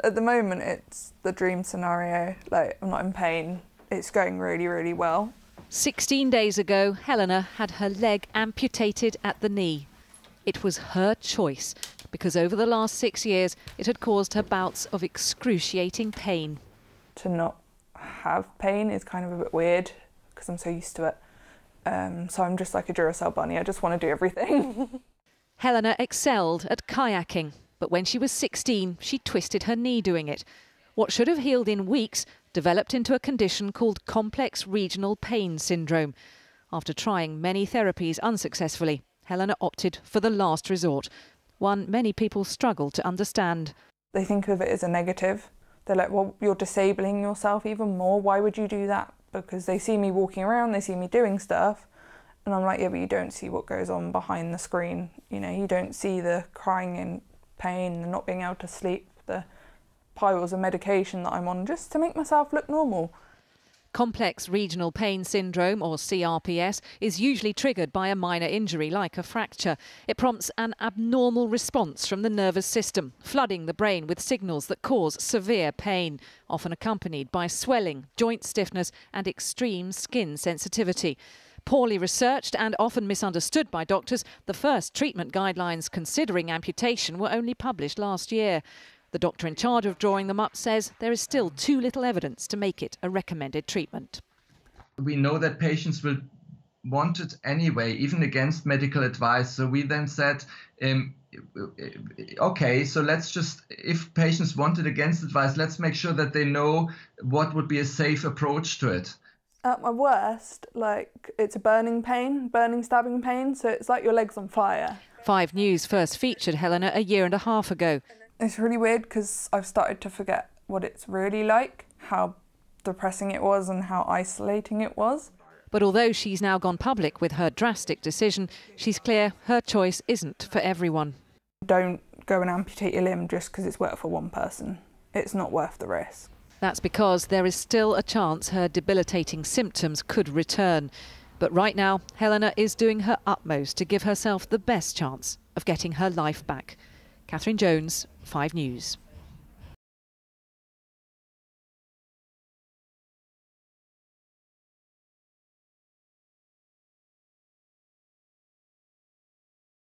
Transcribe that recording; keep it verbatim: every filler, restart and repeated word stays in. At the moment, it's the dream scenario. Like, I'm not in pain. It's going really, really well. sixteen days ago, Helena had her leg amputated at the knee. It was her choice, because over the last six years, it had caused her bouts of excruciating pain. To not have pain is kind of a bit weird, because I'm so used to it. Um, so I'm just like a Duracell bunny. I just want to do everything. Helena excelled at kayaking, but when she was sixteen, she twisted her knee doing it. What should have healed in weeks developed into a condition called Complex Regional Pain Syndrome. After trying many therapies unsuccessfully, Helena opted for the last resort, one many people struggle to understand. They think of it as a negative. They're like, well, you're disabling yourself even more. Why would you do that? Because they see me walking around, they see me doing stuff. And I'm like, yeah, but you don't see what goes on behind the screen. You know, you don't see the crying in pain, the not being able to sleep, the piles of medication that I'm on just to make myself look normal. Complex Regional Pain Syndrome, or C R P S, is usually triggered by a minor injury like a fracture. It prompts an abnormal response from the nervous system, flooding the brain with signals that cause severe pain, often accompanied by swelling, joint stiffness and extreme skin sensitivity. Poorly researched and often misunderstood by doctors, the first treatment guidelines considering amputation were only published last year. The doctor in charge of drawing them up says there is still too little evidence to make it a recommended treatment. We know that patients will want it anyway, even against medical advice. So we then said, um, okay, so let's just, if patients want it against advice, let's make sure that they know what would be a safe approach to it. At my worst, like, it's a burning pain, burning, stabbing pain. So it's like your leg's on fire. Five News first featured Helena a year and a half ago. It's really weird because I've started to forget what it's really like, how depressing it was and how isolating it was. But although she's now gone public with her drastic decision, she's clear her choice isn't for everyone. Don't go and amputate your limb just because it's worked for one person. It's not worth the risk. That's because there is still a chance her debilitating symptoms could return. But right now, Helena is doing her utmost to give herself the best chance of getting her life back. Catherine Jones, Five News.